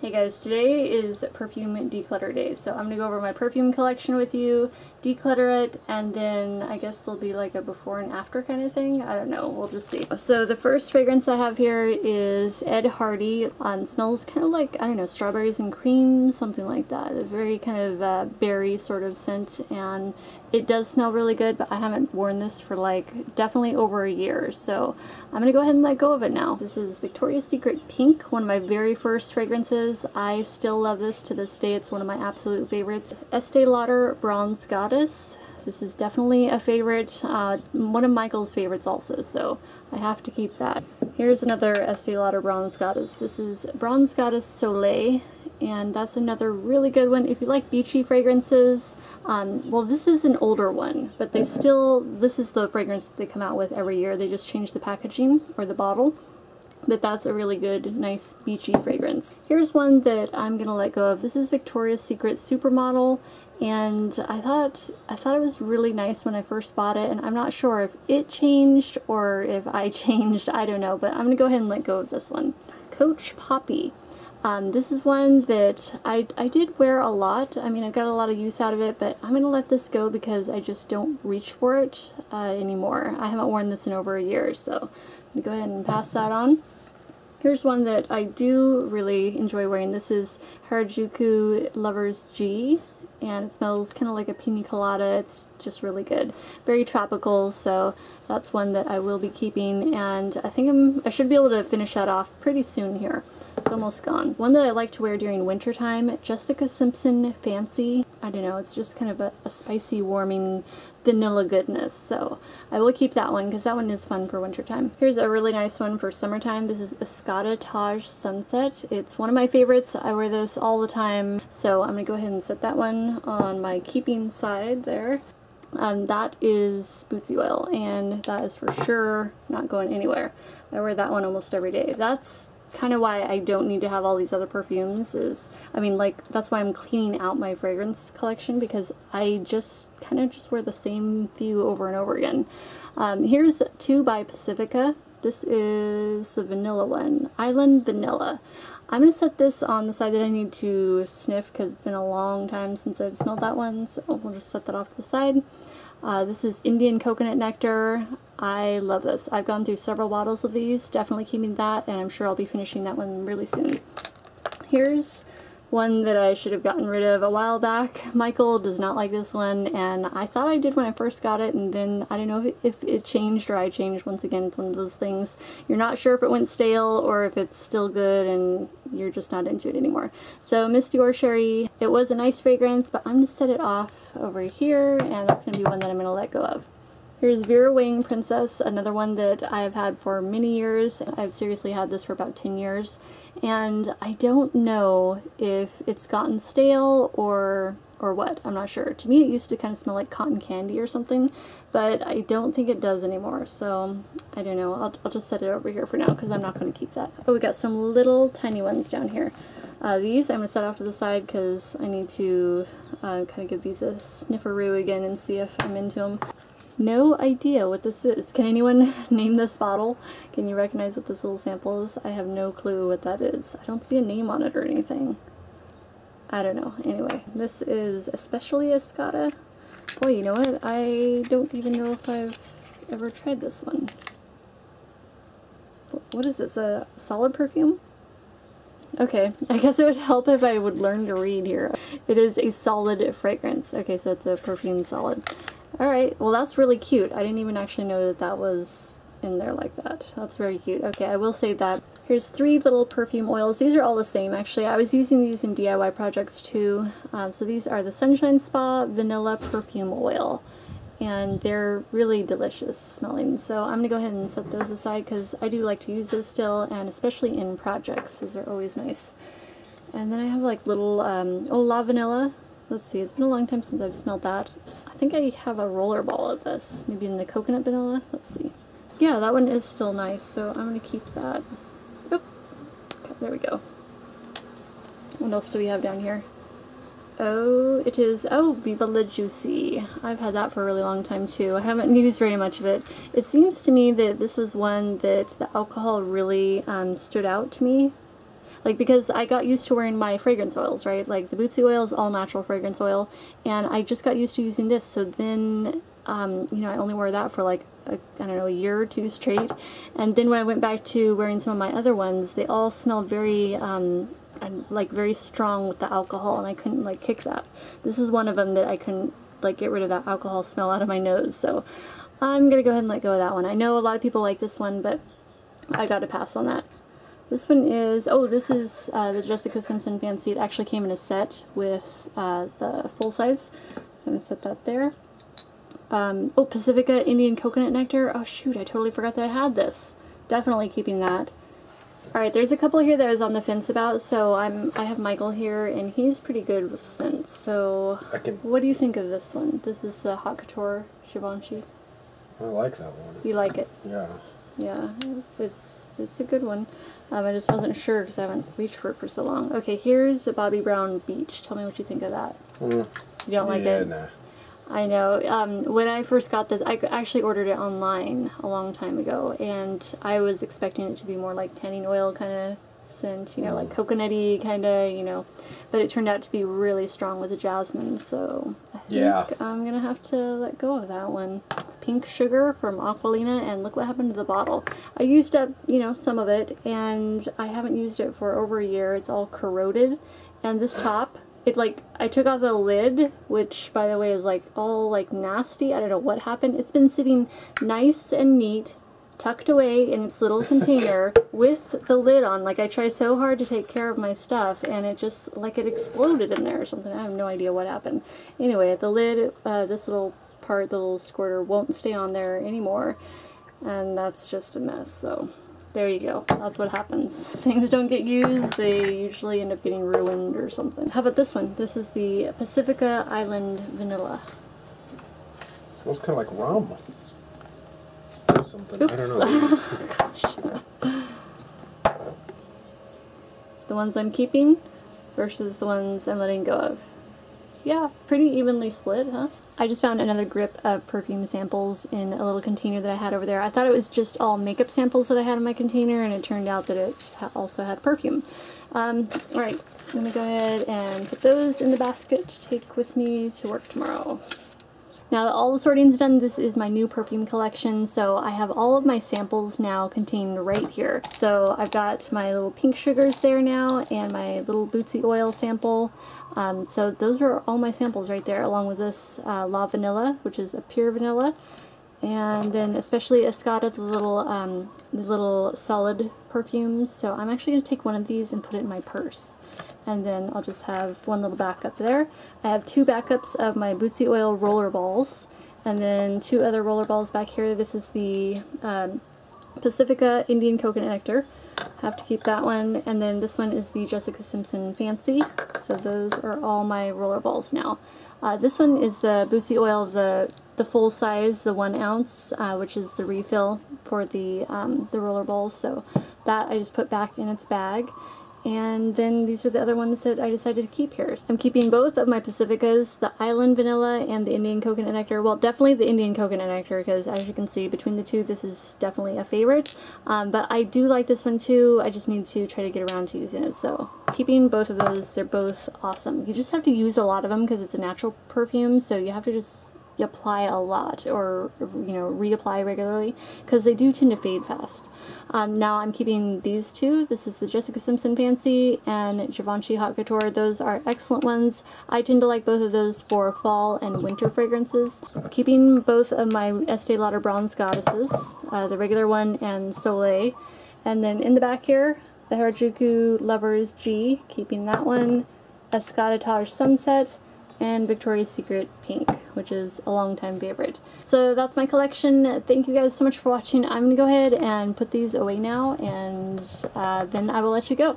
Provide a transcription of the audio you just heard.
Hey guys, today is perfume declutter day, so I'm gonna go over my perfume collection with you, declutter it, and then I guess there'll be like a before and after kind of thing. I don't know, we'll just see. So the first fragrance I have here is Ed Hardy. Smells kind of like, I don't know, strawberries and cream, something like that. A very kind of berry sort of scent, and it does smell really good, but I haven't worn this for like definitely over a year, so I'm gonna go ahead and let go of it now. This is Victoria's Secret Pink, one of my very first fragrances. I still love this to this day. It's one of my absolute favorites. Estee Lauder Bronze Goddess. This is definitely a favorite, one of Michael's favorites also, so I have to keep that. Here's another Estee Lauder Bronze Goddess. This is Bronze Goddess Soleil, and that's another really good one. If you like beachy fragrances, well, this is an older one, but they still, this is the fragrance that they come out with every year. They just change the packaging or the bottle. But that's a really good, nice, beachy fragrance. Here's one that I'm gonna let go of. This is Victoria's Secret Supermodel, and I thought it was really nice when I first bought it, and I'm not sure if it changed or if I changed, I don't know, but I'm gonna go ahead and let go of this one. Coach Poppy. This is one that I did wear a lot. I mean, I got a lot of use out of it, but I'm gonna let this go because I just don't reach for it anymore. I haven't worn this in over a year, so I'm gonna go ahead and pass that on. Here's one that I do really enjoy wearing. This is Harajuku Lovers G, and it smells kind of like a pina colada. It's just really good. Very tropical, so that's one that I will be keeping, and I think I should be able to finish that off pretty soon here. It's almost gone. One that I like to wear during winter time, Jessica Simpson Fancy. I don't know, it's just kind of a spicy, warming vanilla goodness, so I will keep that one because that one is fun for wintertime. Here's a really nice one for summertime. This is Escada Taj Sunset. It's one of my favorites. I wear this all the time, so I'm gonna go ahead and set that one on my keeping side there. That is Bootzie Oil, and that is for sure not going anywhere. I wear that one almost every day. That's kind of why I don't need to have all these other perfumes, is, I mean, like, that's why I'm cleaning out my fragrance collection, because I just kind of just wear the same few over and over again. Here's two by Pacifica. This is the vanilla one, Island Vanilla. I'm gonna set this on the side that I need to sniff because it's been a long time since I've smelled that one, so we'll just set that off to the side. This is Indian Coconut Nectar. I love this. I've gone through several bottles of these, definitely keeping that, and I'm sure I'll be finishing that one really soon. Here's one that I should have gotten rid of a while back. Michael does not like this one, and I thought I did when I first got it, and then I don't know if it changed or I changed. Once again, it's one of those things. You're not sure if it went stale or if it's still good and you're just not into it anymore. So Miss Dior Cherry, it was a nice fragrance, but I'm going to set it off over here, and that's going to be one that I'm going to let go of. Here's Vera Wang Princess, another one that I've had for many years. I've seriously had this for about 10 years, and I don't know if it's gotten stale or what. I'm not sure. To me, it used to kind of smell like cotton candy or something, but I don't think it does anymore, so I don't know. I'll just set it over here for now because I'm not going to keep that. Oh, we got some little tiny ones down here. These I'm going to set off to the side because I need to kind of give these a snifferoo again and see if I'm into them. No idea what this is. Can anyone name this bottle? Can you recognize what this little sample is? I have no clue what that is. I don't see a name on it or anything. I don't know. Anyway, this is Especially Escada. Boy, you know what? I don't even know if I've ever tried this one. What is this? A solid perfume? Okay, I guess it would help if I would learn to read here. It is a solid fragrance. Okay, so it's a perfume solid. Alright, well that's really cute. I didn't even actually know that that was in there like that. That's very cute. Okay, I will save that. Here's three little perfume oils. These are all the same, actually. I was using these in DIY projects too. So these are the Sunshine Spa Vanilla Perfume Oil, and they're really delicious smelling. So I'm gonna go ahead and set those aside because I do like to use those still, and especially in projects. These are always nice. And then I have like little Oh la Vanilla. Let's see, it's been a long time since I've smelled that. I think I have a rollerball of this, maybe in the coconut vanilla. Let's see. Yeah, that one is still nice, so I'm going to keep that. Oh, okay, there we go. What else do we have down here? Oh, it is, oh, Viva La Juicy. I've had that for a really long time too. I haven't used very much of it. It seems to me that this was one that the alcohol really stood out to me. Like, because I got used to wearing my fragrance oils, right? Like, the Bootzie Oil is all natural fragrance oil, and I just got used to using this, so then, you know, I only wore that for like, I don't know, a year or two straight, and then when I went back to wearing some of my other ones, they all smelled very, like, very strong with the alcohol, and I couldn't, like, kick that. This is one of them that I couldn't, like, get rid of that alcohol smell out of my nose, so I'm gonna go ahead and let go of that one. I know a lot of people like this one, but I got to pass on that. This one is, oh, this is the Jessica Simpson Fancy. It actually came in a set with the full size, so I'm gonna set that there. Oh, Pacifica Indian Coconut Nectar. Oh shoot, I totally forgot that I had this. Definitely keeping that. Alright, there's a couple here that I was on the fence about, so I have Michael here, and he's pretty good with scents, so what do you think of this one? This is the Haute Couture Givenchy. I like that one. You like it? Yeah. Yeah, it's a good one. I just wasn't sure because I haven't reached for it for so long. Okay, here's a Bobbi Brown Beach. Tell me what you think of that. You don't like it? Yeah, nah. I know. When I first got this, I actually ordered it online a long time ago, and I was expecting it to be more like tanning oil kind of scent, you know, like coconutty kind of, you know. But it turned out to be really strong with the jasmine, so I think I'm gonna have to let go of that one. Pink Sugar from Aqualina, and look what happened to the bottle. I used up, you know, some of it, and I haven't used it for over a year. It's all corroded, and this top, it like, I took off the lid, which by the way is like all like nasty. I don't know what happened. It's been sitting nice and neat, tucked away in its little container with the lid on. Like, I try so hard to take care of my stuff, and it just, like, it exploded in there or something. I have no idea what happened. Anyway, the lid, this little part, the little squirter, won't stay on there anymore, and that's just a mess. So there you go, that's what happens. Things don't get used, they usually end up getting ruined or something. How about this one? This is the Pacifica Island Vanilla. Smells kind of like rum or something. Oops. I don't know. Gosh. The ones I'm keeping versus the ones I'm letting go of. Yeah, pretty evenly split, huh? I just found another grip of perfume samples in a little container that I had over there. I thought it was just all makeup samples that I had in my container, and it turned out that it also had perfume. Alright, let me go ahead and put those in the basket to take with me to work tomorrow. Now that all the sorting's done, this is my new perfume collection, so I have all of my samples now contained right here. So I've got my little Pink Sugars there now, and my little Bootzie Oil sample. So those are all my samples right there, along with this La Vanilla, which is a pure vanilla, and then Especially Escada, the little solid perfumes. So I'm actually going to take one of these and put it in my purse, and then I'll just have one little backup there. I have two backups of my Bootzie Oil roller balls, and then two other roller balls back here. This is the Pacifica Indian Coconut Nectar. Have to keep that one, and then this one is the Jessica Simpson Fancy. So those are all my roller balls now. This one is the Bootzie Oil, the full size, the 1 ounce, which is the refill for the roller balls. So that I just put back in its bag. And then these are the other ones that I decided to keep here. I'm keeping both of my Pacificas, the Island Vanilla and the Indian Coconut Nectar. Well, definitely the Indian Coconut Nectar, because as you can see, between the two, this is definitely a favorite. But I do like this one too. I just need to try to get around to using it. So keeping both of those, they're both awesome. You just have to use a lot of them because it's a natural perfume, so you have to just apply a lot, or, you know, reapply regularly, because they do tend to fade fast. Now I'm keeping these two. This is the Jessica Simpson Fancy and Givenchy Haute Couture. Those are excellent ones. I tend to like both of those for fall and winter fragrances. Keeping both of my Estee Lauder Bronze Goddesses, the regular one and Soleil. And then in the back here, the Harajuku Lovers G, keeping that one, Escada Taj Sunset, and Victoria's Secret Pink, which is a long time favorite. So that's my collection. Thank you guys so much for watching. I'm gonna go ahead and put these away now, and then I will let you go.